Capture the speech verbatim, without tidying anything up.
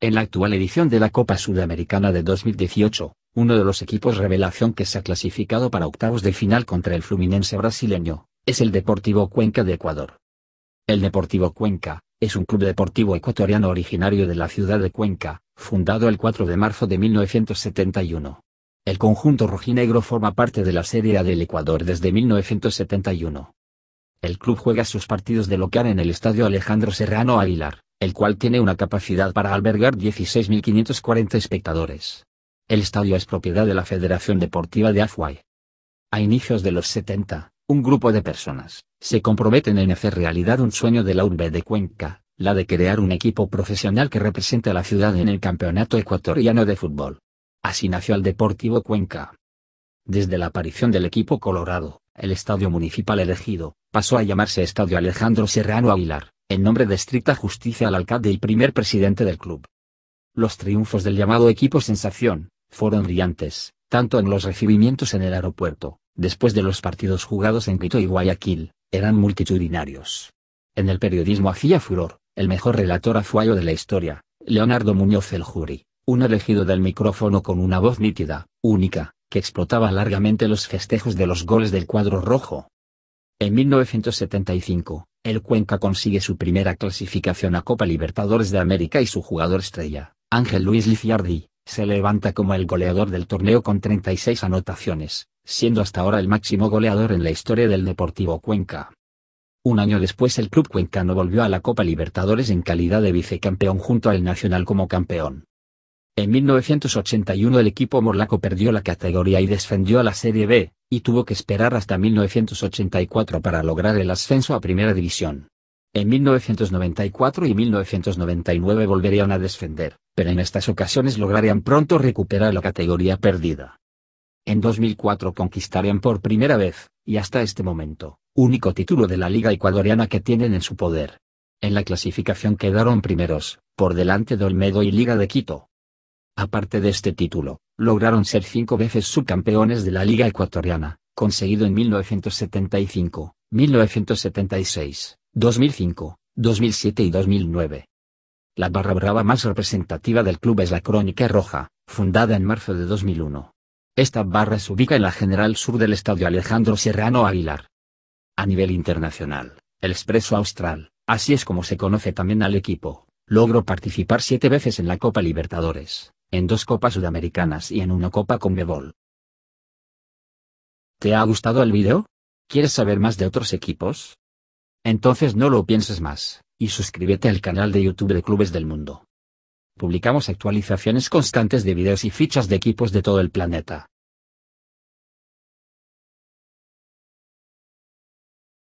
En la actual edición de la Copa Sudamericana de dos mil dieciocho, uno de los equipos revelación que se ha clasificado para octavos de final contra el Fluminense brasileño, es el Deportivo Cuenca de Ecuador. El Deportivo Cuenca, es un club deportivo ecuatoriano originario de la ciudad de Cuenca, fundado el cuatro de marzo de mil novecientos setenta y uno. El conjunto rojinegro forma parte de la Serie A del Ecuador desde mil novecientos setenta y uno. El club juega sus partidos de local en el Estadio Alejandro Serrano Aguilar, el cual tiene una capacidad para albergar dieciséis mil quinientos cuarenta espectadores. El estadio es propiedad de la Federación Deportiva de Azuay. A inicios de los setenta, un grupo de personas se comprometen en hacer realidad un sueño de la urbe de Cuenca, la de crear un equipo profesional que represente a la ciudad en el Campeonato Ecuatoriano de Fútbol. Así nació el Deportivo Cuenca. Desde la aparición del equipo colorado, el estadio municipal elegido pasó a llamarse Estadio Alejandro Serrano Aguilar, en nombre de estricta justicia al alcalde y primer presidente del club. Los triunfos del llamado equipo sensación fueron brillantes, tanto en los recibimientos en el aeropuerto, después de los partidos jugados en Quito y Guayaquil, eran multitudinarios. En el periodismo hacía furor el mejor relator azuayo de la historia, Leonardo Muñoz Eljuri, un elegido del micrófono con una voz nítida, única, que explotaba largamente los festejos de los goles del cuadro rojo. En mil novecientos setenta y cinco, el Cuenca consigue su primera clasificación a Copa Libertadores de América y su jugador estrella, Ángel Luis Lizardi, se levanta como el goleador del torneo con treinta y seis anotaciones, siendo hasta ahora el máximo goleador en la historia del Deportivo Cuenca. Un año después el club cuencano volvió a la Copa Libertadores en calidad de vicecampeón junto al Nacional como campeón. En mil novecientos ochenta y uno el equipo morlaco perdió la categoría y descendió a la Serie B, y tuvo que esperar hasta mil novecientos ochenta y cuatro para lograr el ascenso a Primera División. En mil novecientos noventa y cuatro y mil novecientos noventa y nueve volverían a descender, pero en estas ocasiones lograrían pronto recuperar la categoría perdida. En dos mil cuatro conquistarían por primera vez, y hasta este momento, único título de la Liga Ecuatoriana que tienen en su poder. En la clasificación quedaron primeros, por delante de Olmedo y Liga de Quito. Aparte de este título, lograron ser cinco veces subcampeones de la Liga Ecuatoriana, conseguido en mil novecientos setenta y cinco, mil novecientos setenta y seis, dos mil cinco, dos mil siete y dos mil nueve. La barra brava más representativa del club es la Crónica Roja, fundada en marzo de dos mil uno. Esta barra se ubica en la General Sur del Estadio Alejandro Serrano Aguilar. A nivel internacional, El Expreso Austral, así es como se conoce también al equipo, logró participar siete veces en la Copa Libertadores, en dos Copas Sudamericanas y en una Copa Conmebol. ¿Te ha gustado el video? ¿Quieres saber más de otros equipos? Entonces no lo pienses más, y suscríbete al canal de YouTube de Clubes del Mundo. Publicamos actualizaciones constantes de videos y fichas de equipos de todo el planeta.